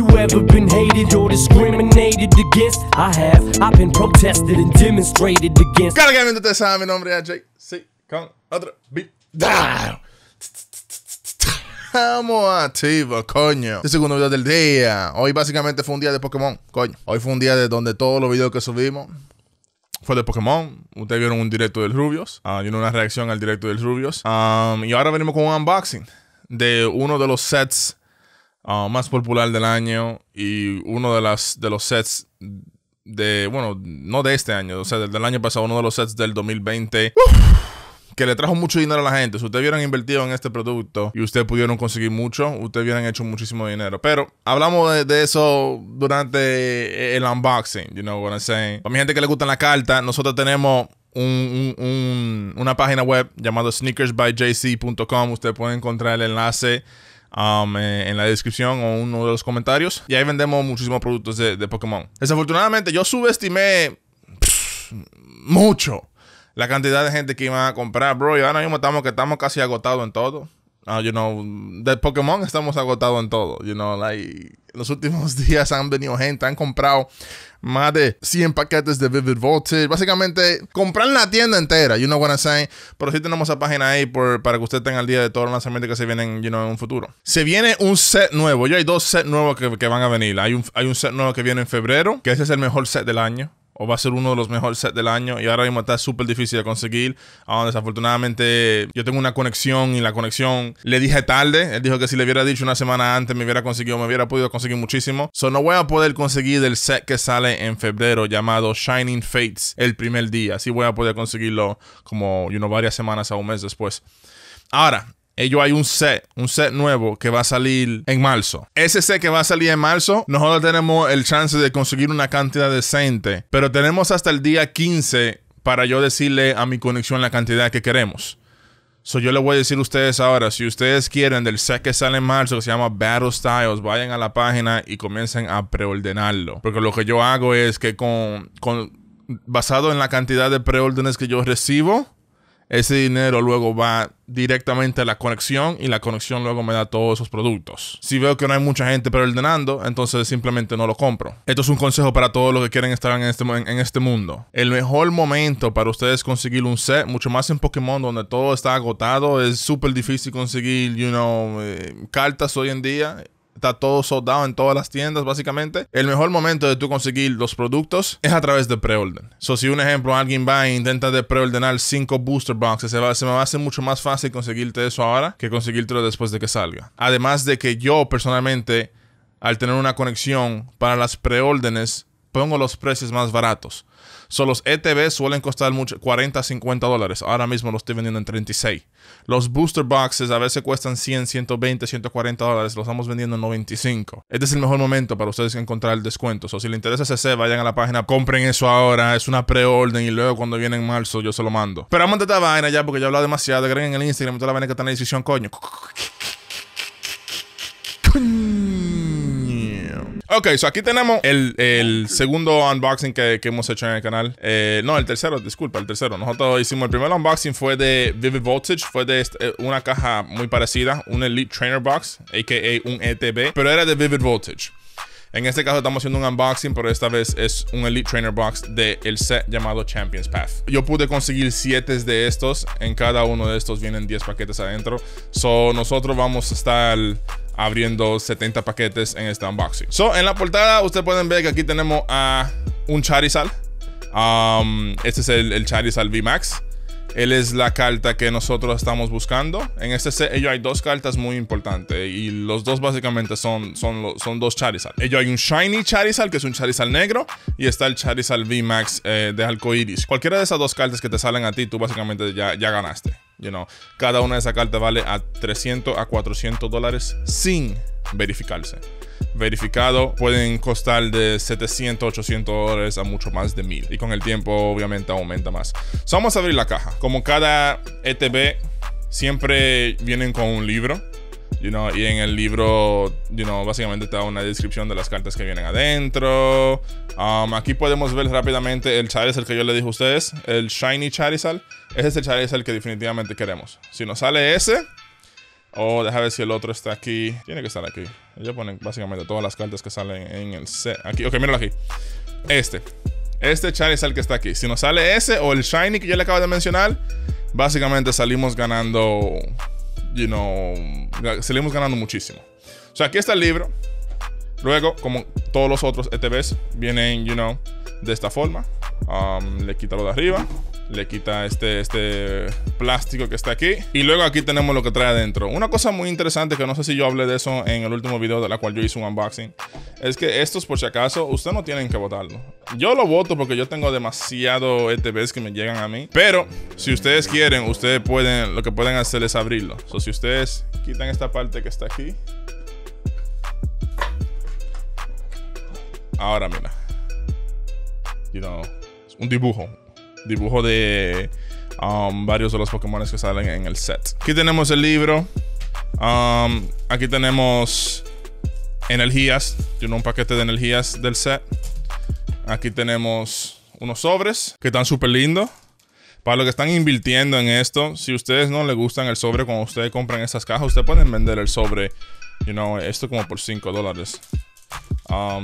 You ever been hated or discriminated against? I have. I've been protested and demonstrated against. Cargay, ustedes saben, mi nombre es AJ Si, con otro video. Estamos activos, coño. Este segundo video del día. Hoy básicamente fue un día de Pokémon, coño. Hoy fue un día de donde todos los videos que subimos fue de Pokémon. Ustedes vieron un directo del Rubios. Yo no, una reacción al directo del Rubios. Y ahora venimos con un unboxing de uno de los sets más popular del año y uno de los sets de, bueno, no de este año, o sea, del año pasado, uno de los sets del 2020 que le trajo mucho dinero a la gente. Si ustedes hubieran invertido en este producto y ustedes pudieron conseguir mucho, ustedes hubieran hecho muchísimo dinero. Pero hablamos de eso durante el unboxing, you know what I'm saying. Para mi gente que le gustan las cartas, nosotros tenemos una página web llamada sneakersbyjc.com. Ustedes pueden encontrar el enlace en la descripción o uno de los comentarios, y ahí vendemos muchísimos productos de Pokémon. Desafortunadamente yo subestimé mucho la cantidad de gente que iba a comprar, bro, y ahora mismo estamos casi agotados en todo. You know, de Pokémon estamos agotados en todo, you know, like, en los últimos días han venido gente, han comprado más de 100 paquetes de Vivid Voltage, básicamente comprar la tienda entera, you know what I'm saying. Pero sí tenemos esa página ahí para que usted tenga al día de todos los lanzamientos que se vienen, you know, en un futuro. Se viene un set nuevo, yo hay dos sets nuevos que van a venir. Hay un set nuevo que viene en febrero, que ese es el mejor set del año, o va a ser uno de los mejores sets del año, y ahora mismo está súper difícil de conseguir. Desafortunadamente yo tengo una conexión, y la conexión le dije tarde. Él dijo que si le hubiera dicho una semana antes me hubiera podido conseguir muchísimo. So no voy a poder conseguir el set que sale en febrero llamado Shining Fates el primer día. Sí voy a poder conseguirlo como, you know, varias semanas a un mes después. Ahora, hay un set nuevo que va a salir en marzo. Ese set que va a salir en marzo, nosotros tenemos el chance de conseguir una cantidad decente, pero tenemos hasta el día 15 para yo decirle a mi conexión la cantidad que queremos. So yo les voy a decir a ustedes ahora, si ustedes quieren del set que sale en marzo, que se llama Battle Styles, vayan a la página y comiencen a preordenarlo. Porque lo que yo hago es que basado en la cantidad de preórdenes que yo recibo, ese dinero luego va directamente a la conexión, y la conexión luego me da todos esos productos. Si veo que no hay mucha gente preordenando, entonces simplemente no lo compro. Esto es un consejo para todos los que quieren estar en este mundo. El mejor momento para ustedes conseguir un set, mucho más en Pokémon, donde todo está agotado, es súper difícil conseguir, you know, cartas hoy en día. Está todo soldado en todas las tiendas, básicamente. El mejor momento de tú conseguir los productos es a través de preorden. So, si un ejemplo, alguien va e intenta de preordenar 5 booster boxes, se me va a hacer mucho más fácil conseguirte eso ahora que conseguírtelo después de que salga. Además de que yo, personalmente, al tener una conexión para las preórdenes, pongo los precios más baratos. So, los ETB suelen costar mucho, $40 a $50. Ahora mismo los estoy vendiendo en 36. Los booster boxes a veces cuestan 100, 120, $140. Los estamos vendiendo en 95. Este es el mejor momento para ustedes encontrar el descuento. So, si les interesa ese set, vayan a la página, compren eso ahora. Es una preorden, y luego cuando viene en marzo yo se lo mando. Pero vamos a esta vaina ya, porque ya he hablado demasiado. Agreguen el Instagram, toda la vaina que está en la descripción, coño. Ok, so aquí tenemos el segundo unboxing que hemos hecho en el canal. No, el tercero, disculpa, el tercero. Nosotros hicimos el primer unboxing, fue de Vivid Voltage. Fue de una caja muy parecida, un Elite Trainer Box, a.k.a. un ETB, pero era de Vivid Voltage. En este caso estamos haciendo un unboxing, pero esta vez es un Elite Trainer Box del set llamado Champions Path. Yo pude conseguir 7 de estos. En cada uno de estos vienen 10 paquetes adentro. So, nosotros vamos a estar abriendo 70 paquetes en este unboxing. So, en la portada ustedes pueden ver que aquí tenemos a un Charizard. Este es el Charizard V-Max. Él es la carta que nosotros estamos buscando. En este set hay dos cartas muy importantes, y los dos básicamente son dos Charizard. Hay un Shiny Charizard, que es un Charizard negro, y está el Charizard V Max de Alcoiris. Cualquiera de esas dos cartas que te salen a ti, tú básicamente ya ganaste, you know. Cada una de esas cartas vale a $300 a $400 sin verificarse. Verificado pueden costar de $700 a $800 a mucho más de 1000, y con el tiempo obviamente aumenta más. So, vamos a abrir la caja. Como cada ETB siempre vienen con un libro, you know, y en el libro, you know, básicamente te da una descripción de las cartas que vienen adentro. Aquí podemos ver rápidamente el Charizard que yo le dije a ustedes, el Shiny Charizard. Ese es el Charizard que definitivamente queremos. Si nos sale ese, Oh, deja ver si el otro está aquí. Tiene que estar aquí. Ellos ponen básicamente todas las cartas que salen en el set. Aquí, ok, míralo aquí. Este Charizard que está aquí. Si nos sale ese o el Shiny que yo le acabo de mencionar, básicamente salimos ganando, you know, salimos ganando muchísimo. O sea, aquí está el libro. Luego, como todos los otros ETBs, vienen, you know, de esta forma. Le quita lo de arriba. Le quita este plástico que está aquí. Y luego aquí tenemos lo que trae adentro. Una cosa muy interesante que no sé si yo hablé de eso en el último video de la cual yo hice un unboxing, es que estos, por si acaso, ustedes no tienen que votarlo. Yo lo voto porque yo tengo demasiado ETBs que me llegan a mí. Pero si ustedes quieren, ustedes pueden, lo que pueden hacer es abrirlo. So, si ustedes quitan esta parte que está aquí. Ahora mira, you know, es un dibujo de varios de los Pokémon que salen en el set. Aquí tenemos el libro, aquí tenemos energías, you know, un paquete de energías del set. Aquí tenemos unos sobres que están súper lindos. Para los que están invirtiendo en esto, si ustedes no les gustan el sobre, cuando ustedes compran estas cajas, ustedes pueden vender el sobre, you know, esto como por $5.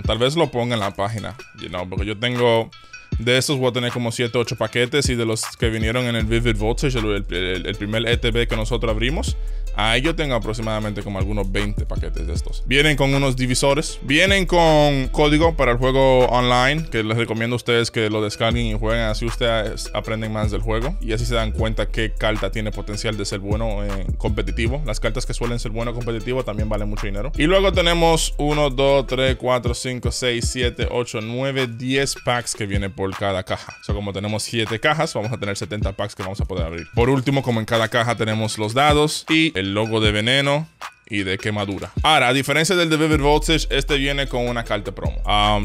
Tal vez lo ponga en la página, you know, porque yo tengo de estos, voy a tener como 7 o 8 paquetes. Y de los que vinieron en el Vivid Voltage, el primer ETB que nosotros abrimos, ahí yo tengo aproximadamente como algunos 20 paquetes de estos. Vienen con unos divisores, vienen con código para el juego online, que les recomiendo a ustedes que lo descarguen y jueguen. Así ustedes aprenden más del juego y así se dan cuenta qué carta tiene potencial de ser bueno en competitivo. Las cartas que suelen ser bueno competitivo también valen mucho dinero. Y luego tenemos 1, 2, 3, 4, 5, 6, 7, 8, 9, 10 packs que vienen por cada caja. O sea, como tenemos 7 cajas, vamos a tener 70 packs que vamos a poder abrir. Por último, como en cada caja tenemos los dados y el logo de veneno y de quemadura. Ahora, a diferencia del de Vivid Voltage, este viene con una carta promo,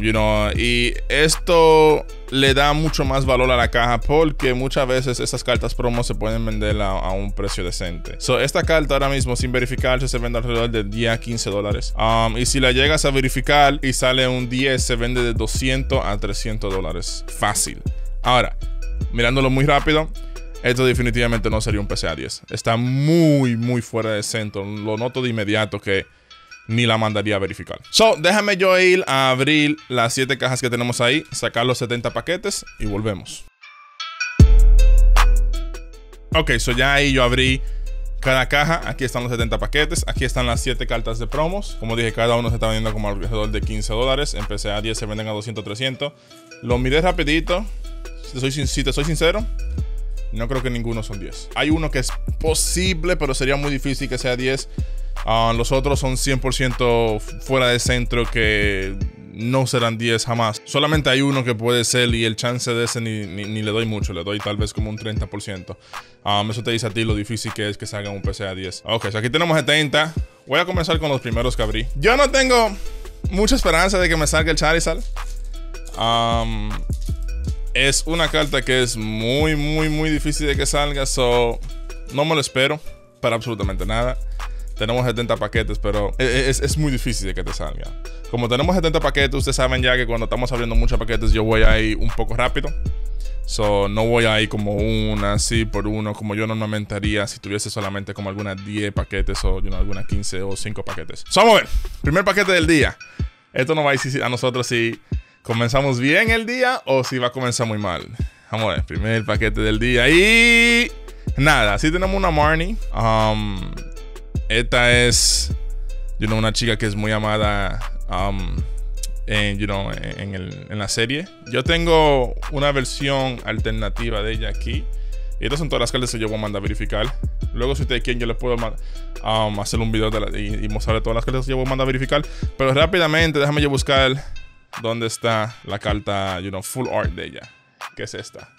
you know, y esto le da mucho más valor a la caja porque muchas veces esas cartas promo se pueden vender a un precio decente. So, esta carta ahora mismo sin verificarse se vende alrededor de 10 a $15. Y si la llegas a verificar y sale un 10, se vende de 200 a $300. Fácil. Ahora, mirándolo muy rápido, esto definitivamente no sería un PSA 10. Está muy, muy fuera de centro. Lo noto de inmediato que ni la mandaría a verificar. So, déjame yo ir a abrir las 7 cajas que tenemos ahí, sacar los 70 paquetes y volvemos. Ok, so ya ahí yo abrí cada caja. Aquí están los 70 paquetes. Aquí están las 7 cartas de promos. Como dije, cada uno se está vendiendo como alrededor de $15. En PSA 10 se venden a 200, 300. Lo miré rapidito. Si te soy sincero, no creo que ninguno son 10. Hay uno que es posible, pero sería muy difícil que sea 10. Los otros son 100% fuera de centro que no serán 10 jamás. Solamente hay uno que puede ser y el chance de ese ni le doy mucho. Le doy tal vez como un 30%. Eso te dice a ti lo difícil que es que salga un PSA 10. Ok, so aquí tenemos 70. Voy a comenzar con los primeros que abrí. Yo no tengo mucha esperanza de que me salga el Charizard. Es una carta que es muy, muy, muy difícil de que salga. So, no me lo espero para absolutamente nada. Tenemos 70 paquetes, pero es muy difícil de que te salga. Como tenemos 70 paquetes, ustedes saben ya que cuando estamos abriendo muchos paquetes, yo voy ahí un poco rápido. So, no voy ahí como una, así por uno, como yo normalmente haría si tuviese solamente como algunas 10 paquetes o, you know, algunas 15 o 5 paquetes. So, vamos a ver. Primer paquete del día. Esto nos va a decir a nosotros si comenzamos bien el día o si va a comenzar muy mal. Vamos a ver, primer paquete del día y nada, sí tenemos una Marnie. Esta es, you know, una chica que es muy amada you know, en la serie. Yo tengo una versión alternativa de ella aquí. Y estas son todas las cartas que yo voy a mandar a verificar. Luego, si ustedes quieren, yo les puedo hacer un video de y mostrarle todas las cartas que yo voy a mandar a verificar. Pero rápidamente, déjame yo buscar dónde está la carta, you know, full art de ella, que es esta.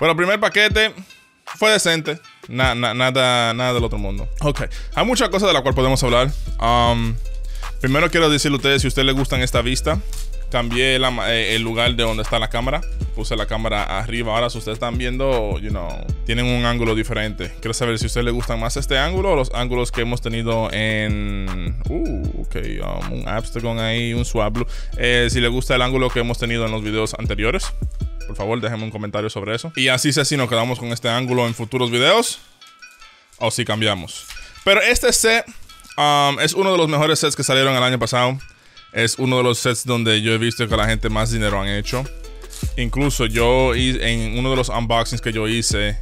Bueno, el primer paquete fue decente. Nada del otro mundo. Ok, hay muchas cosas de las cuales podemos hablar. Primero quiero decirle a ustedes, si a ustedes les gustan esta vista, cambié el lugar de donde está la cámara. Puse la cámara arriba. Ahora si ustedes están viendo, you know, tienen un ángulo diferente. Quiero saber si a ustedes les gustan más este ángulo o los ángulos que hemos tenido en... ok, un Abstagon ahí, un Swablu. Si les gusta el ángulo que hemos tenido en los videos anteriores. Por favor, déjenme un comentario sobre eso. Y así sé si nos quedamos con este ángulo en futuros videos o si cambiamos. Pero este set es uno de los mejores sets que salieron el año pasado. Es uno de los sets donde yo he visto que la gente más dinero han hecho. Incluso yo, en uno de los unboxings que yo hice,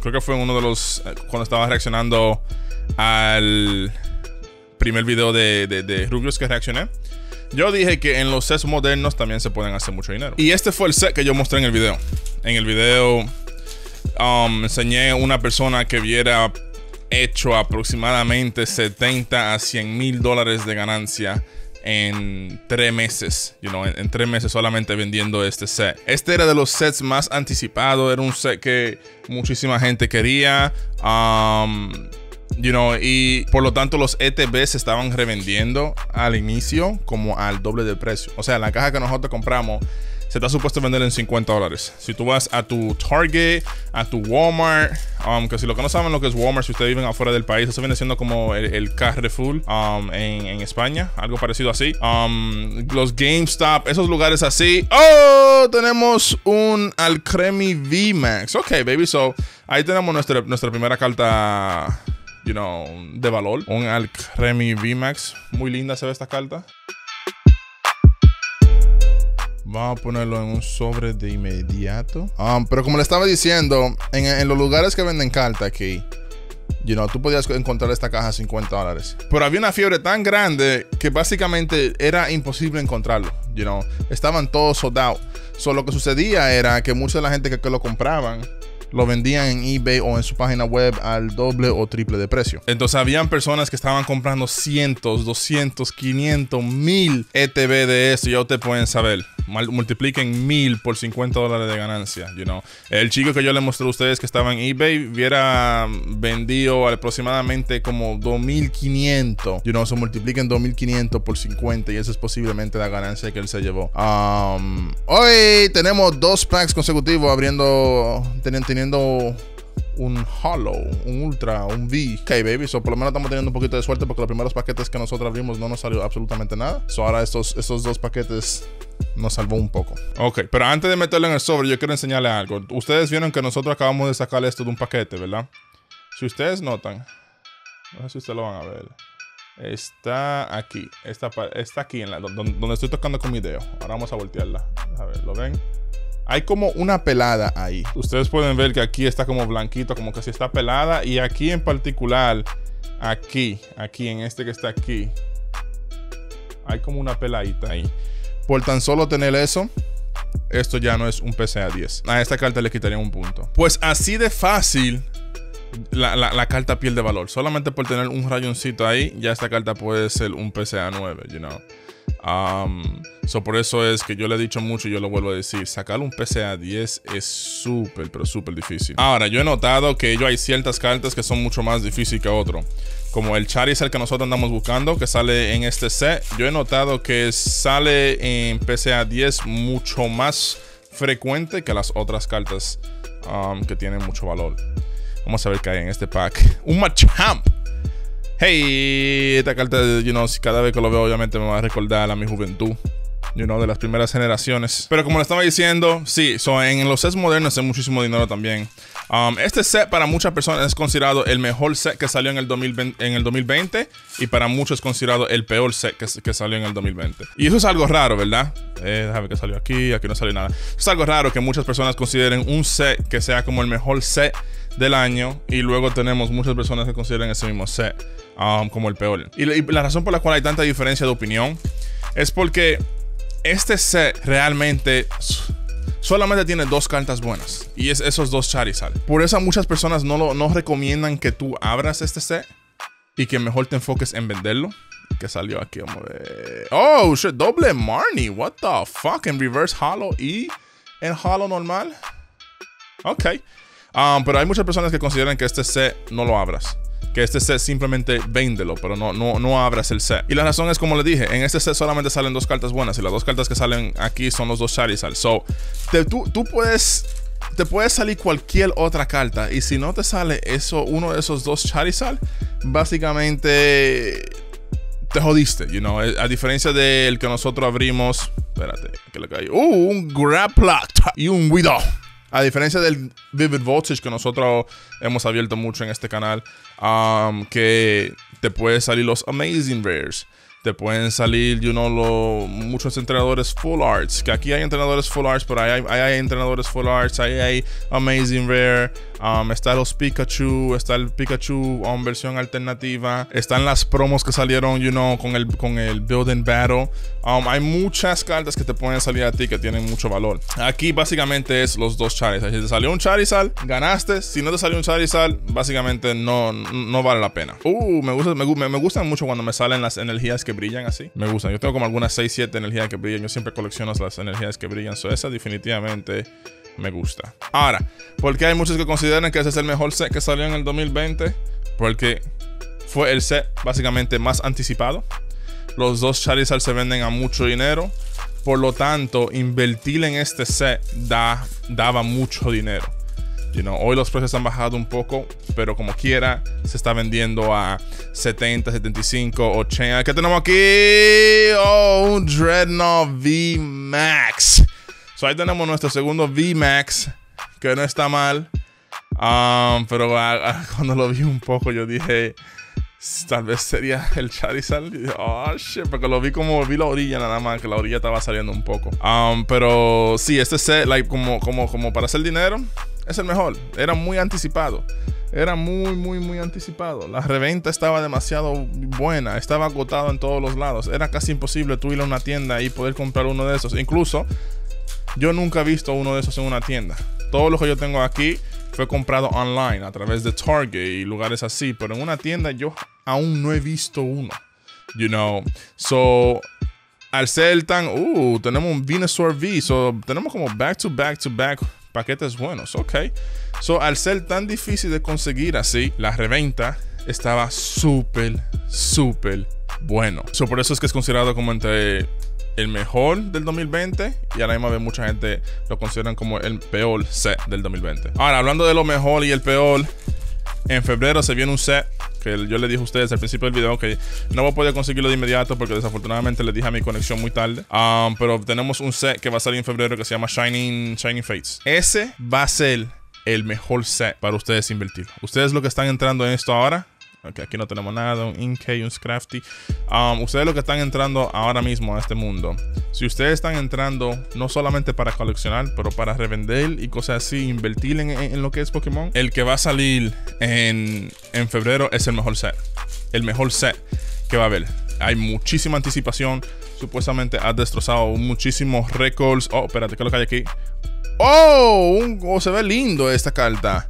creo que fue uno de los, cuando estaba reaccionando al primer video de Rubios que reaccioné, yo dije que en los sets modernos también se pueden hacer mucho dinero. Y este fue el set que yo mostré en el video. En el video enseñé a una persona que viera hecho aproximadamente 70 a 100 mil dólares de ganancia en 3 meses, en 3 meses solamente vendiendo este set. Este era de los sets más anticipados, era un set que muchísima gente quería, y por lo tanto los ETB se estaban revendiendo al inicio como al doble del precio. O sea, la caja que nosotros compramos se está supuesto vender en 50 dólares. Si tú vas a tu Target, a tu Walmart, que si lo que no saben lo que es Walmart, si ustedes viven afuera del país, eso viene siendo como el Carrefour en España, algo parecido así. Los GameStop, esos lugares así. ¡Oh! Tenemos un Alcremi V-Max. Ok, baby, so ahí tenemos nuestra primera carta, de valor. Un Alcremi V-Max. Muy linda se ve esta carta. Vamos a ponerlo en un sobre de inmediato. Pero como le estaba diciendo, en los lugares que venden cartas aquí, tú podías encontrar esta caja a 50 dólares. Pero había una fiebre tan grande que básicamente era imposible encontrarlo. Estaban todos sold out. So, lo que sucedía era que mucha de la gente que lo compraban lo vendían en eBay o en su página web al doble o triple de precio. Entonces habían personas que estaban comprando cientos, 200, 500, 1000 ETB de esto. Ya ustedes pueden saber, multipliquen 1000 por 50 dólares de ganancia. El chico que yo les mostré a ustedes que estaba en eBay hubiera vendido aproximadamente como 2500. So multipliquen 2500 por 50 y eso es posiblemente la ganancia que él se llevó. Hoy tenemos 2 packs consecutivos teniendo un hollow, un ultra, un V. Ok, baby, so por lo menos estamos teniendo un poquito de suerte porque los primeros paquetes que nosotros abrimos no nos salió absolutamente nada. So ahora estos 2 paquetes nos salvó un poco. Ok, pero antes de meterlo en el sobre, yo quiero enseñarles algo. Ustedes vieron que nosotros acabamos de sacar esto de un paquete, ¿verdad? Si ustedes notan, no sé si ustedes lo van a ver, está aquí. Está aquí, donde estoy tocando con mi dedo. Ahora vamos a voltearla. A ver, ¿lo ven? Hay como una pelada ahí. Ustedes pueden ver que aquí está como blanquito, como que sí está pelada. Y aquí en particular, aquí en este que está aquí, hay como una peladita ahí. Por tan solo tener eso, esto ya no es un PSA 10. A esta carta le quitaría un punto. Pues así de fácil la carta pierde valor. Solamente por tener un rayoncito ahí, ya esta carta puede ser un PSA 9, so por eso es que yo le he dicho mucho y yo lo vuelvo a decir, sacar un PSA 10 es súper, pero súper difícil. Ahora, yo he notado que hay ciertas cartas que son mucho más difíciles que otro. Como el Charizard que nosotros andamos buscando, que sale en este set, yo he notado que sale en PSA 10 mucho más frecuente que las otras cartas que tienen mucho valor. Vamos a ver qué hay en este pack. Un Machamp. Hey, esta carta, cada vez que lo veo obviamente me va a recordar a mi juventud, de las primeras generaciones. Pero como le estaba diciendo, sí, en los sets modernos hay muchísimo dinero también. Este set para muchas personas es considerado el mejor set que salió en el 2020 y para muchos es considerado el peor set que salió en el 2020. Y eso es algo raro, ¿verdad? Déjame ver que salió aquí no salió nada. Es algo raro que muchas personas consideren un set que sea como el mejor set del año y luego tenemos muchas personas que consideran ese mismo set como el peor. Y la razón por la cual hay tanta diferencia de opinión es porque este set realmente solamente tiene 2 cartas buenas y es esos 2 Charizard. Por eso muchas personas no recomiendan que tú abras este set y que mejor te enfoques en venderlo. Que salió aquí, vamos a ver. Oh, shit, doble Marnie. What the fuck, en reverse hollow y en hollow normal. Ok. Pero hay muchas personas que consideran que este set no lo abras, que este set simplemente véndelo, pero no abras el set. Y la razón es, como les dije, en este set solamente salen 2 cartas buenas y las 2 cartas que salen aquí son los 2 Charizard. So, te puede salir cualquier otra carta y si no te sale uno de esos 2 Charizard, básicamente te jodiste, a diferencia del que nosotros abrimos. Espérate, que le cayó. Un Graplock y un Widow. A diferencia del Vivid Voltage, que nosotros hemos abierto mucho en este canal, que te pueden salir los Amazing Rares, te pueden salir, muchos entrenadores Full Arts, que aquí hay entrenadores Full Arts, pero ahí hay entrenadores Full Arts, ahí hay Amazing Rare, está los Pikachu, está el Pikachu versión alternativa, están las promos que salieron, con el Build and Battle. Hay muchas cartas que te pueden salir a ti que tienen mucho valor. Aquí básicamente es los dos Charizard. Si te salió un Charizard, ganaste. Si no te salió un Charizard, básicamente no vale la pena. Me gustan mucho cuando me salen las energías que brillan así, me gustan. Yo tengo como algunas 6-7 energías que brillan, yo siempre colecciono las energías que brillan, so esa definitivamente me gusta. Ahora, porque hay muchos que consideran que ese es el mejor set que salió en el 2020, porque fue el set básicamente más anticipado. Los dos Charizard se venden a mucho dinero, por lo tanto invertir en este set daba mucho dinero. Hoy los precios han bajado un poco, pero como quiera, se está vendiendo a 70, 75, 80. ¿Qué tenemos aquí? Oh, un Dreadnaw V Max. So, ahí tenemos nuestro segundo V Max, que no está mal. Pero cuando lo vi un poco, yo dije, tal vez sería el Charizard. Oh, shit, porque lo vi como vi la orilla nada más, que la orilla estaba saliendo un poco. Pero sí, este set, como para hacer dinero, es el mejor. Era muy anticipado. Era muy anticipado. La reventa estaba demasiado buena. Estaba agotado en todos los lados. Era casi imposible tú ir a una tienda y poder comprar uno de esos. Incluso, yo nunca he visto uno de esos en una tienda. Todo lo que yo tengo aquí fue comprado online a través de Target y lugares así. Pero en una tienda yo aún no he visto uno. So, al ser tan... tenemos un Venusaur V. So, tenemos como back to back paquetes buenos, ok. So, al ser tan difícil de conseguir así, la reventa estaba súper bueno. So, por eso es que es considerado como entre el mejor del 2020 y a la misma vez mucha gente lo consideran como el peor set del 2020. Ahora, hablando de lo mejor y el peor, en febrero se viene un set que yo le dije a ustedes al principio del video que no voy a poder conseguirlo de inmediato porque desafortunadamente les dije a mi conexión muy tarde. Pero tenemos un set que va a salir en febrero que se llama Shining Fates. Ese va a ser el mejor set para ustedes invertir. Ustedes lo que están entrando en esto ahora, okay, aquí no tenemos nada, un Inkay, un Scrafty. Ustedes lo que están entrando ahora mismo a este mundo, si ustedes están entrando no solamente para coleccionar, pero para revender y cosas así, invertir en lo que es Pokémon, el que va a salir en febrero es el mejor set. El mejor set que va a haber. Hay muchísima anticipación. Supuestamente ha destrozado muchísimos récords. Oh, espérate, ¿qué es lo que hay aquí? Oh, se ve lindo esta carta.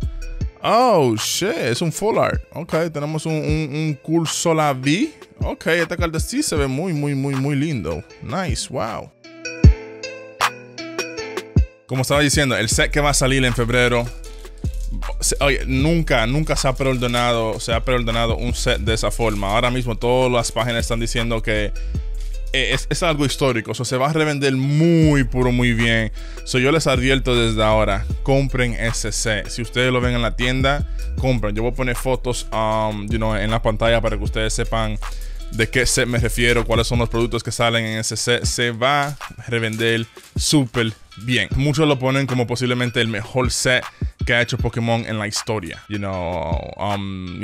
Oh, shit, es un full art. Ok, tenemos un Corsola V. Ok, esta carta sí se ve muy lindo. Nice, wow. Como estaba diciendo, el set que va a salir en febrero, oye, nunca se ha preordenado un set de esa forma. Ahora mismo todas las páginas están diciendo que es algo histórico, se va a revender muy bien. Yo les advierto desde ahora, compren ese set. Si ustedes lo ven en la tienda, compren. Yo voy a poner fotos en la pantalla para que ustedes sepan de qué set me refiero, cuáles son los productos que salen en ese set. Se va a revender súper bien. Muchos lo ponen como posiblemente el mejor set que ha hecho Pokémon en la historia, y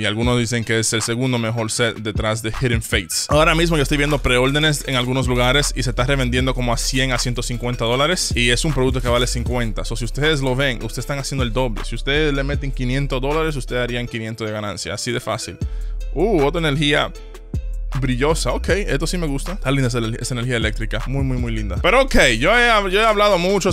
algunos dicen que es el segundo mejor set detrás de Hidden Fates. Ahora mismo yo estoy viendo preórdenes en algunos lugares y se está revendiendo como a 100 a 150 dólares y es un producto que vale 50. Si ustedes lo ven, ustedes están haciendo el doble. Si ustedes le meten 500 dólares, ustedes harían 500 de ganancia, así de fácil. Otra energía brillosa, ok, esto sí me gusta. Está linda esa energía eléctrica, muy linda. Pero ok, yo he hablado mucho,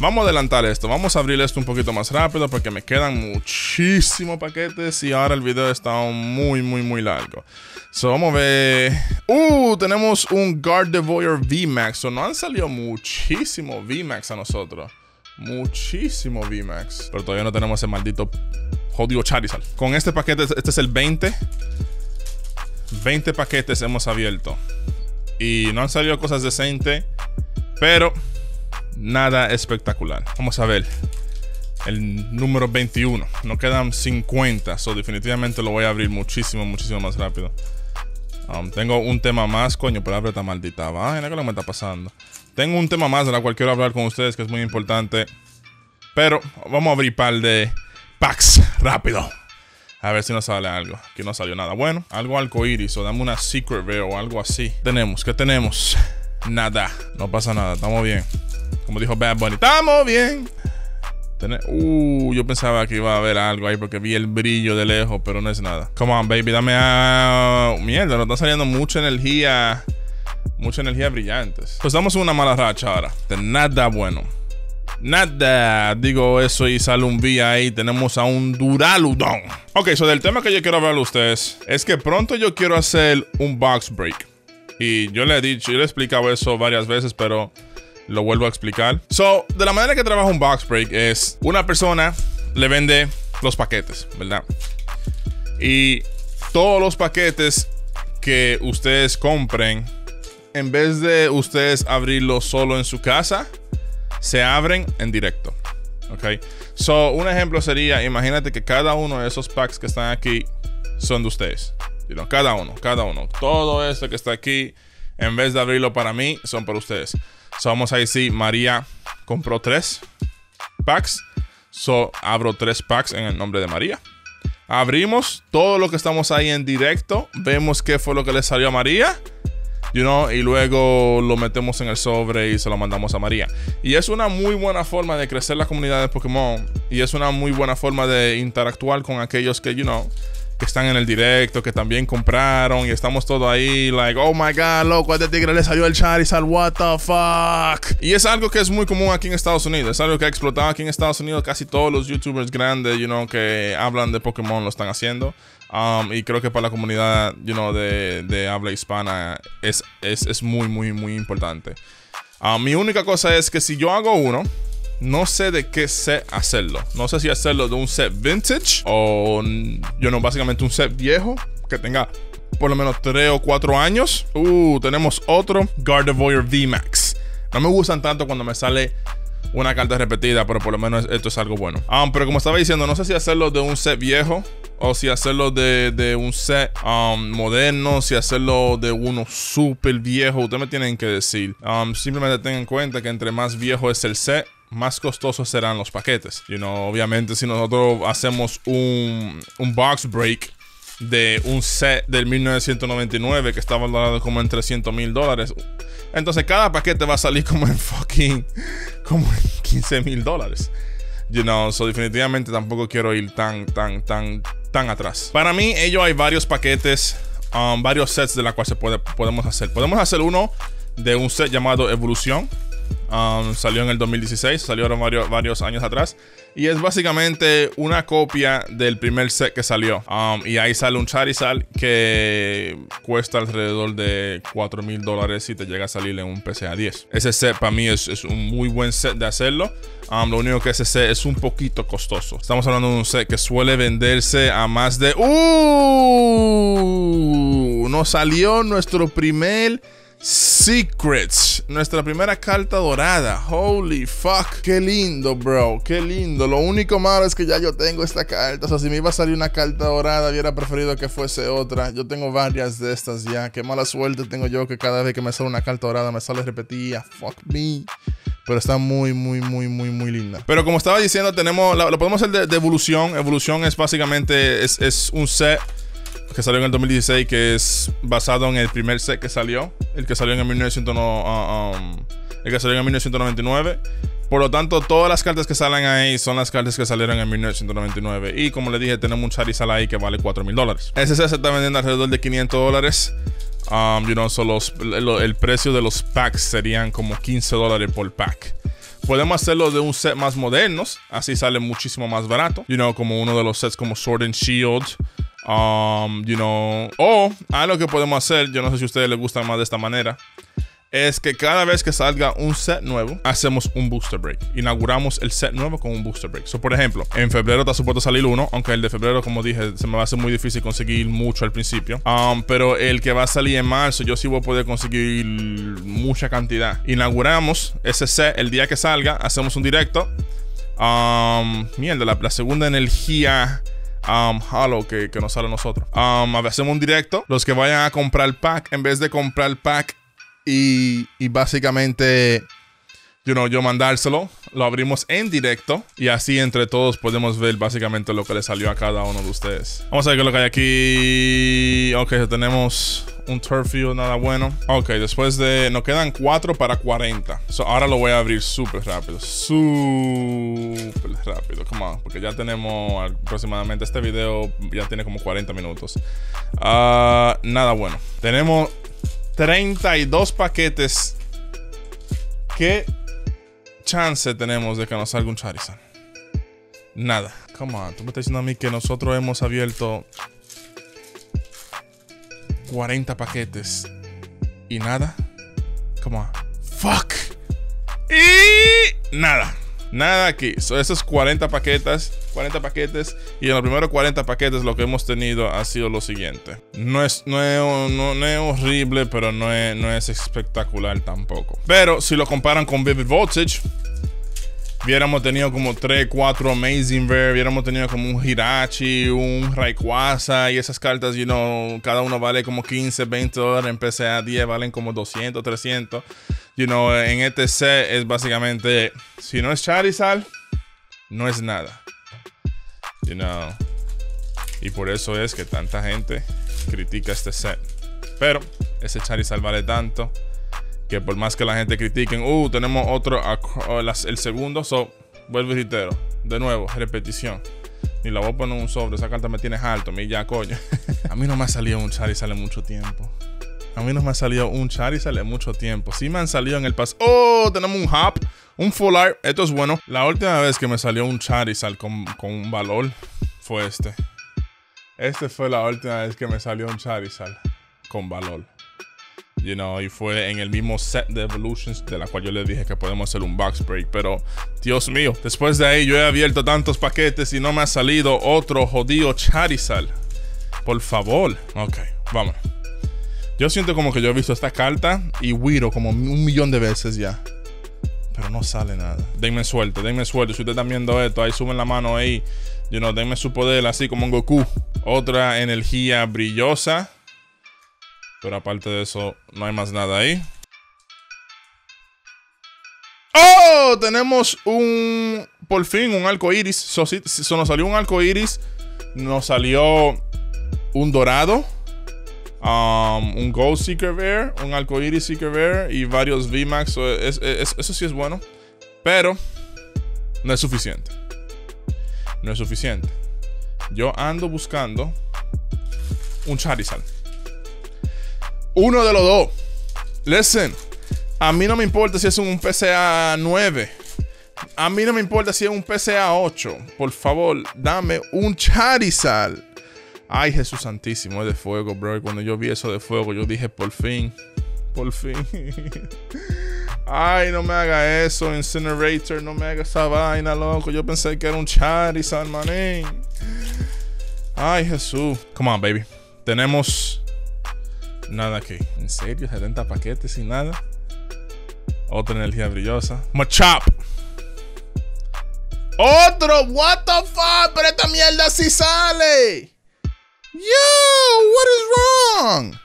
vamos a adelantar esto, vamos a abrir esto un poquito más rápido porque me quedan muchísimos paquetes y ahora el video está muy largo. Vamos a ver. Tenemos un Guard Devoyer VMAX. No han salido muchísimo VMAX a nosotros. Muchísimo VMAX. Pero todavía no tenemos ese maldito jodido Charizard. Con este paquete, este es el 20. 20 paquetes hemos abierto. Y no han salido cosas decentes, pero nada espectacular. Vamos a ver el número 21. Nos quedan 50, definitivamente lo voy a abrir muchísimo más rápido. Tengo un tema más, coño, por la breta maldita vaina, ¿qué es lo que me está pasando? Tengo un tema más de la cual quiero hablar con ustedes, que es muy importante. Pero vamos a abrir par de packs rápido. A ver si nos sale algo. Aquí no salió nada. Bueno, algo Alcoiris o dame una Secret Bear o algo así. ¿Qué tenemos? ¿Qué tenemos? Nada. No pasa nada. Estamos bien. Como dijo Bad Bunny, estamos bien. Yo pensaba que iba a haber algo ahí porque vi el brillo de lejos, pero no es nada. Come on, baby, dame a... Mierda, nos está saliendo mucha energía. Mucha energía brillantes. Pues damos una mala racha ahora. De nada bueno. Nada, digo eso y sale un V ahí. Tenemos a un Duraludon. Ok, so del tema que yo quiero hablar a ustedes es que pronto yo quiero hacer un box break. Y yo le he dicho, yo le he explicado eso varias veces, pero lo vuelvo a explicar. So, de la manera que trabaja un box break es una persona le vende los paquetes, ¿verdad? Y todos los paquetes que ustedes compren, en vez de ustedes abrirlos solo en su casa, se abren en directo. Ok. So, un ejemplo sería, imagínate que cada uno de esos packs que están aquí son de ustedes. You know, cada uno. Todo esto que está aquí, en vez de abrirlo para mí, son para ustedes. So, vamos a decir, María compró 3 packs. So, abro 3 packs en el nombre de María. Abrimos todo lo que estamos ahí en directo. Vemos qué fue lo que le salió a María. You know, y luego lo metemos en el sobre y se lo mandamos a María. Y es una muy buena forma de crecer la comunidad de Pokémon. Y es una muy buena forma de interactuar con aquellos que, you know, que están en el directo, que también compraron. Y estamos todos ahí, like, oh my god, loco, a este tigre le salió el Charizard, what the fuck. Y es algo que es muy común aquí en Estados Unidos. Es algo que ha explotado aquí en Estados Unidos. Casi todos los YouTubers grandes, you know, que hablan de Pokémon lo están haciendo. Y creo que para la comunidad, you know, de habla hispana es muy importante. Mi única cosa es que si yo hago uno, no sé de qué set hacerlo. No sé si hacerlo de un set vintage o, you know, básicamente un set viejo que tenga por lo menos 3 o 4 años. Tenemos otro Guard Devoyer VMAX. No me gustan tanto cuando me sale una carta repetida, pero por lo menos esto es algo bueno. Pero como estaba diciendo, no sé si hacerlo de un set viejo o si hacerlo de un set moderno, si hacerlo de uno súper viejo. Ustedes me tienen que decir. Simplemente tengan en cuenta que entre más viejo es el set, más costosos serán los paquetes. You know, obviamente si nosotros hacemos un box break de un set del 1999 que está valorado como en $300,000, entonces cada paquete va a salir como en fucking como en $15,000. You know, so definitivamente tampoco quiero ir tan atrás. Para mí, ellos hay varios paquetes, varios sets de la cual podemos hacer. Podemos hacer uno de un set llamado Evolución. Salió en el 2016, salió varios años atrás. Y es básicamente una copia del primer set que salió. Y ahí sale un Charizard que cuesta alrededor de $4,000 y te llega a salir en un PSA 10. Ese set para mí es un muy buen set de hacerlo. Lo único que ese set es un poquito costoso. Estamos hablando de un set que suele venderse a más de... Nos salió nuestro primer Secrets, nuestra primera carta dorada. Holy fuck, qué lindo, bro, qué lindo. Lo único malo es que ya yo tengo esta carta. O sea, si me iba a salir una carta dorada, hubiera preferido que fuese otra. Yo tengo varias de estas ya. Qué mala suerte tengo yo que cada vez que me sale una carta dorada me sale repetida. Fuck me. Pero está muy linda. Pero como estaba diciendo, tenemos lo podemos hacer de evolución. Evolución es básicamente es un set que salió en el 2016, que es basado en el primer set que salió, el que salió en el 1999. Por lo tanto, todas las cartas que salen ahí son las cartas que salieron en 1999. Y como le dije, tenemos un Charizard ahí que vale $4,000. Ese set se está vendiendo alrededor de $500. You know, so el precio de los packs serían como $15 por pack. Podemos hacerlo de un set más modernos, así sale muchísimo más barato. You know, como uno de los sets como Sword and Shield. You know, o algo que podemos hacer, yo no sé si a ustedes les gusta más de esta manera, es que cada vez que salga un set nuevo, hacemos un booster break. Inauguramos el set nuevo con un booster break. So, por ejemplo, en febrero está supuesto salir uno, aunque el de febrero, como dije, se me va a hacer muy difícil conseguir mucho al principio. Pero el que va a salir en marzo, yo sí voy a poder conseguir mucha cantidad. Inauguramos ese set el día que salga, hacemos un directo. Mierda, la segunda energía halo que nos sale a nosotros. Hacemos un directo. Los que vayan a comprar el pack, en vez de comprar el pack y básicamente, you know, yo mandárselo, lo abrimos en directo y así entre todos podemos ver básicamente lo que le salió a cada uno de ustedes. Vamos a ver qué es lo que hay aquí. Ok, tenemos un Turfio, nada bueno. Ok, después de... nos quedan 4 para 40. So, ahora lo voy a abrir súper rápido. Súper rápido. Come on. Porque ya tenemos aproximadamente... este video ya tiene como 40 minutos. Nada bueno. Tenemos 32 paquetes. ¿Qué chance tenemos de que nos salga un Charizard? Nada. Come on. Tú me estás diciendo a mí que nosotros hemos abierto 40 paquetes y nada. Come on. Fuck. Y nada. Nada aquí. So, esos 40 paquetes. 40 paquetes. Y en los primeros 40 paquetes lo que hemos tenido ha sido lo siguiente. No es horrible, pero no es espectacular tampoco. Pero si lo comparan con Vivid Voltage, hubiéramos tenido como 3, 4 Amazing Rare, hubiéramos tenido como un Jirachi, un Rayquaza y esas cartas, you know, cada uno vale como 15, 20 dólares, en PSA 10 valen como 200, 300. You know, en este set es básicamente, si no es Charizard, no es nada. You know, y por eso es que tanta gente critica este set. Pero ese Charizard vale tanto que por más que la gente critiquen, tenemos otro, el segundo. So, vuelvo y reitero, de nuevo, repetición. Ni la voy a poner en un sobre, esa carta me tienes alto, mi ya, coño. A mí no me ha salido un Charizard en mucho tiempo. A mí no me ha salido un Charizard en mucho tiempo. Sí me han salido en el pasado. Oh, tenemos un Hop, un Full Art, esto es bueno. La última vez que me salió un Charizard con un valor fue este. Este fue la última vez que me salió un Charizard con valor. You know, y fue en el mismo set de Evolutions, de la cual yo les dije que podemos hacer un box break. Pero, Dios mío, después de ahí yo he abierto tantos paquetes y no me ha salido otro jodido Charizard. Por favor. Ok, vámonos. Yo siento como que yo he visto esta carta y Weedle como un millón de veces ya, pero no sale nada. Denme suerte, denme suerte. Si ustedes están viendo esto, ahí suben la mano ahí, you know, denme su poder, así como un Goku. Otra energía brillosa. Pero aparte de eso, no hay más nada ahí. ¡Oh! Tenemos un... por fin, un Alcoiris. So, nos salió un Alcoiris. Nos salió un Dorado. Un Gold Seeker Bear. Un Alcoiris Seeker Bear. Y varios V-Max. So, eso sí es bueno. Pero no es suficiente. No es suficiente. Yo ando buscando un Charizard. Uno de los dos. Listen, a mí no me importa si es un PSA 9. A mí no me importa si es un PSA 8. Por favor, dame un Charizard. Ay, Jesús santísimo, es de fuego, bro. Cuando yo vi eso de fuego, yo dije, por fin. Por fin. Ay, no me haga eso, Incinerator. No me haga esa vaina, loco. Yo pensé que era un Charizard, manín. Ay, Jesús. Come on, baby. Tenemos... nada aquí. ¿En serio? 70 paquetes sin nada. Otra energía brillosa. Machamp. Otro. What the fuck. Pero esta mierda sí sale. Yo. What is wrong.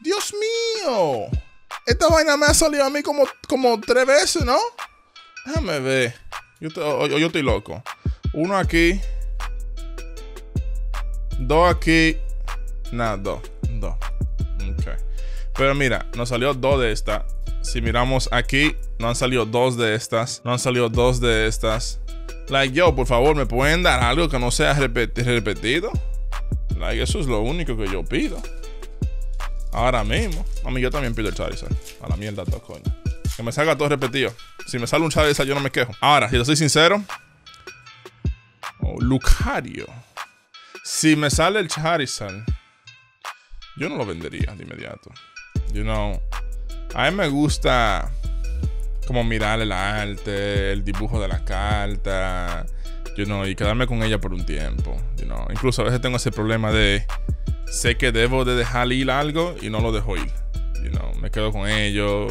Dios mío. Esta vaina me ha salido a mí como 3 veces, ¿no? Déjame ver. Yo estoy loco. Uno aquí. Dos aquí. Nada, dos. Okay. Pero mira, nos salió 2 de estas. Si miramos aquí, no han salido 2 de estas. No han salido 2 de estas. Like, yo, por favor, ¿me pueden dar algo que no sea repetido? Like, eso es lo único que yo pido. Ahora mismo. A mí yo también pido el Charizard. A la mierda, todo coño. Que me salga todo repetido. Si me sale un Charizard, yo no me quejo. Ahora, si yo soy sincero. Oh, Lucario. Si me sale el Charizard, yo no lo vendería de inmediato. You know, a mí me gusta como mirar el arte, el dibujo de la carta, you know, y quedarme con ella por un tiempo, you know. Incluso a veces tengo ese problema de, sé que debo de dejar ir algo y no lo dejo ir, you know. Me quedo con ello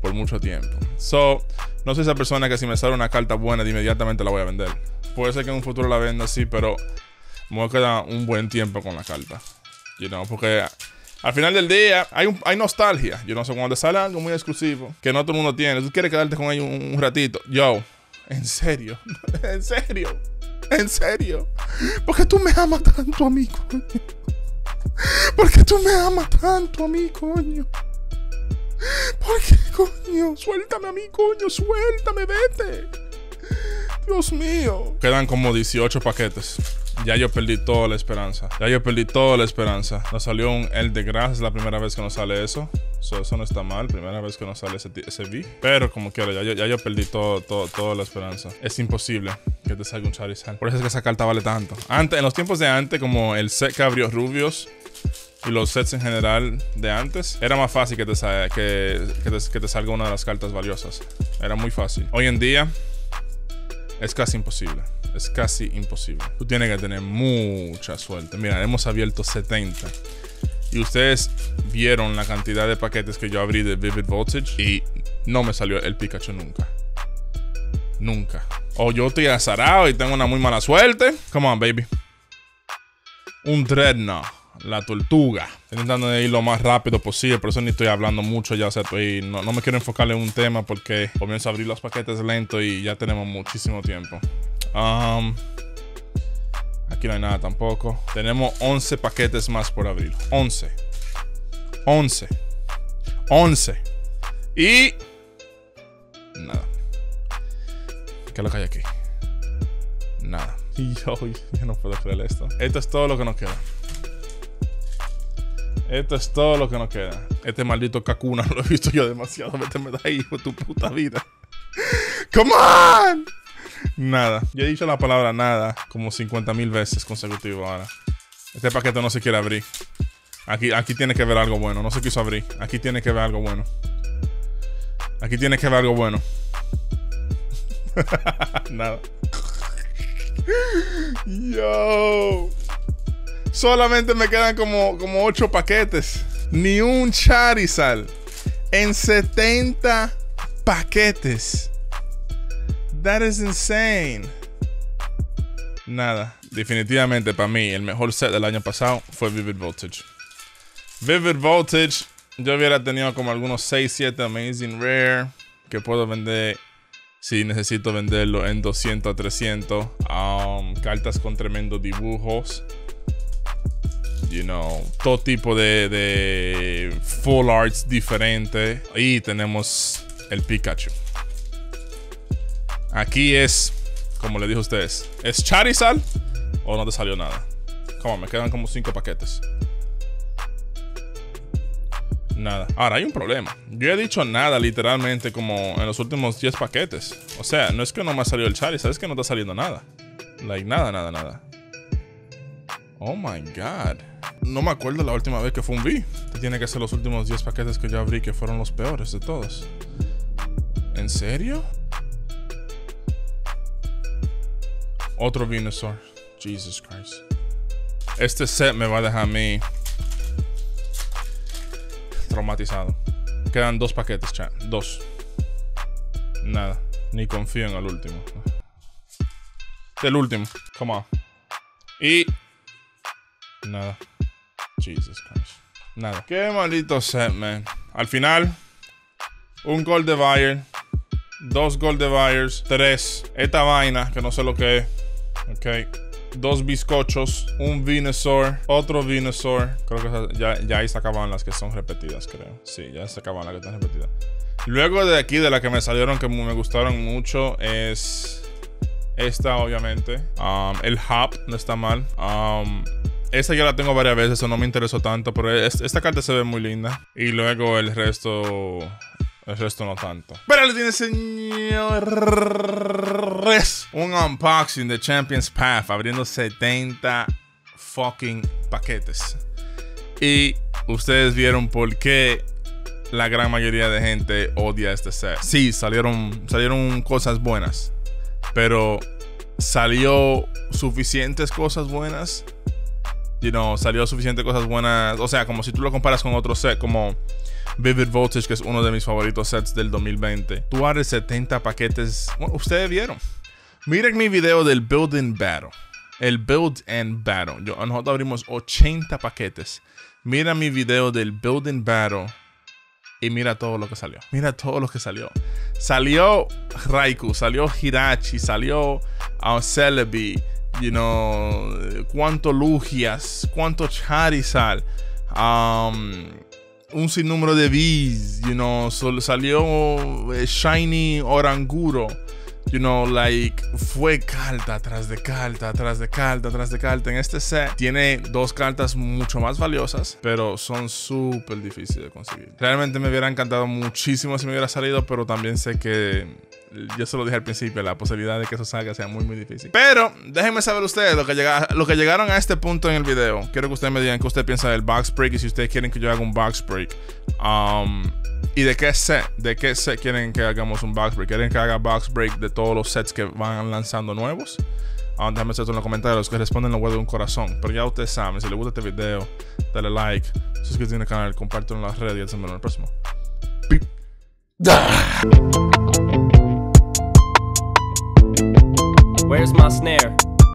por mucho tiempo. So, no soy esa persona que si me sale una carta buena de inmediatamente la voy a vender. Puede ser que en un futuro la venda, sí, pero me voy a quedar un buen tiempo con la carta. You know, porque al final del día hay nostalgia. Yo no sé, cuando te sale algo muy exclusivo que no todo el mundo tiene, tú quieres quedarte con ello un ratito. Yo, en serio, en serio, en serio, ¿por qué tú me amas tanto a mí, coño? ¿Por qué tú me amas tanto a mí, coño? ¿Por qué, coño? Suéltame a mí, coño, suéltame, vete. Dios mío. Quedan como 18 paquetes. Ya yo perdí toda la esperanza. Nos salió un Eldegrass, es la primera vez que nos sale eso. Eso no está mal, primera vez que nos sale ese V. Pero como quiera, ya yo perdí toda la esperanza. Es imposible que te salga un Charizard. Por eso es que esa carta vale tanto. Antes, en los tiempos de antes, como el set que abrió Rubios y los sets en general de antes, era más fácil que te salga una de las cartas valiosas. Era muy fácil. Hoy en día es casi imposible. Es casi imposible. Tú tienes que tener mucha suerte. Mira, hemos abierto 70. Y ustedes vieron la cantidad de paquetes que yo abrí de Vivid Voltage. Y no me salió el Pikachu nunca. Nunca. O yo estoy azarado y tengo una muy mala suerte. Come on, baby. Un Dreadnaw. La tortuga. Estoy intentando de ir lo más rápido posible, por eso ni estoy hablando mucho ya. O sea, no me quiero enfocar en un tema porque comienzo a abrir los paquetes lento y ya tenemos muchísimo tiempo. Aquí no hay nada tampoco. Tenemos 11 paquetes más por abrir. 11. Y nada. ¿Qué es lo que hay aquí? Nada. Yo no puedo creer esto. Esto es todo lo que nos queda. Esto es todo lo que nos queda. Este maldito Kakuna lo he visto yo demasiado. Méteme de ahí, hijo de tu puta vida. ¡Come on! Nada. Yo he dicho la palabra nada como 50,000 veces consecutivo ahora. Este paquete no se quiere abrir. Aquí tiene que ver algo bueno. No se quiso abrir. Aquí tiene que ver algo bueno. Aquí tiene que ver algo bueno. Nada. Yo. Solamente me quedan como 8 paquetes. Ni un Charizard. En 70 paquetes. That is insane. Nada. Definitivamente para mí el mejor set del año pasado fue Vivid Voltage. Vivid Voltage. Yo hubiera tenido como algunos 6, 7 Amazing Rare. Que puedo vender. Si necesito venderlo en 200 a 300. Cartas con tremendos dibujos. You know, todo tipo de full arts diferente. Y tenemos el Pikachu. Aquí es, como le dije a ustedes, ¿es Charizard o no te salió nada? Come on, me quedan como 5 paquetes. Nada. Ahora, hay un problema. Yo he dicho nada literalmente como en los últimos 10 paquetes. O sea, no es que no me ha salido el Charizard, es que no está saliendo nada. Like, nada. Oh my god. No me acuerdo la última vez que fue un V. Tiene que ser los últimos 10 paquetes que yo abrí que fueron los peores de todos. ¿En serio? Otro Venusaur. Jesus Christ. Este set me va a dejar a mí traumatizado. Quedan 2 paquetes, chat. 2. Nada. Ni confío en el último. Del último. Come on. Y nada. Jesus Christ. Nada. Qué maldito set, man. Al final, un Guard Devoyer, 2 Guard Devoyers, 3. Esta vaina, que no sé lo que es. Ok. 2 bizcochos, un Venusaur, otro Venusaur. Creo que ya ahí se acaban las que son repetidas, creo. Sí, ya se acaban las que están repetidas. Luego de aquí, de las que me salieron, que me gustaron mucho, es esta, obviamente. El Hop, no está mal. Esta ya la tengo varias veces, eso no me interesó tanto, pero esta carta se ve muy linda. Y luego el resto no tanto. Pero les tiene, señores, un unboxing de Champions Path, abriendo 70 fucking paquetes. Y ustedes vieron por qué la gran mayoría de gente odia este set. Sí, salieron cosas buenas, pero salió suficientes cosas buenas. You know, salió suficiente cosas buenas. O sea, como si tú lo comparas con otro set como Vivid Voltage, que es uno de mis favoritos sets del 2020. Tú abres 70 paquetes. Bueno, ustedes vieron. Miren mi video del Build and Battle. el Build and Battle. Nosotros abrimos 80 paquetes. Mira mi video del Build and Battle y mira todo lo que salió. Mira todo lo que salió. Salió Raikou, salió Jirachi, salió Celebi, cuánto Lugias, cuánto Charizard, un sinnúmero de Vs, salió Shiny Oranguro. Fue carta tras de carta, tras de carta, tras de carta. En este set tiene dos cartas mucho más valiosas, pero son súper difíciles de conseguir. Realmente me hubiera encantado muchísimo si me hubiera salido, pero también sé que, yo se lo dije al principio, la posibilidad de que eso salga sea muy, muy difícil. Pero déjenme saber ustedes lo que llegaron a este punto en el video. Quiero que ustedes me digan qué usted piensa del box break y si ustedes quieren que yo haga un box break. ¿Y de qué set quieren que hagamos un box break? ¿Quieren que haga box break de todos los sets que van lanzando nuevos? Déjame hacer esto en los comentarios. Los que responden les voy a dar un corazón. Pero ya ustedes saben, si les gusta este video, dale like, suscríbete al canal, compártelo en las redes y nos vemos en el próximo. Where's my snare?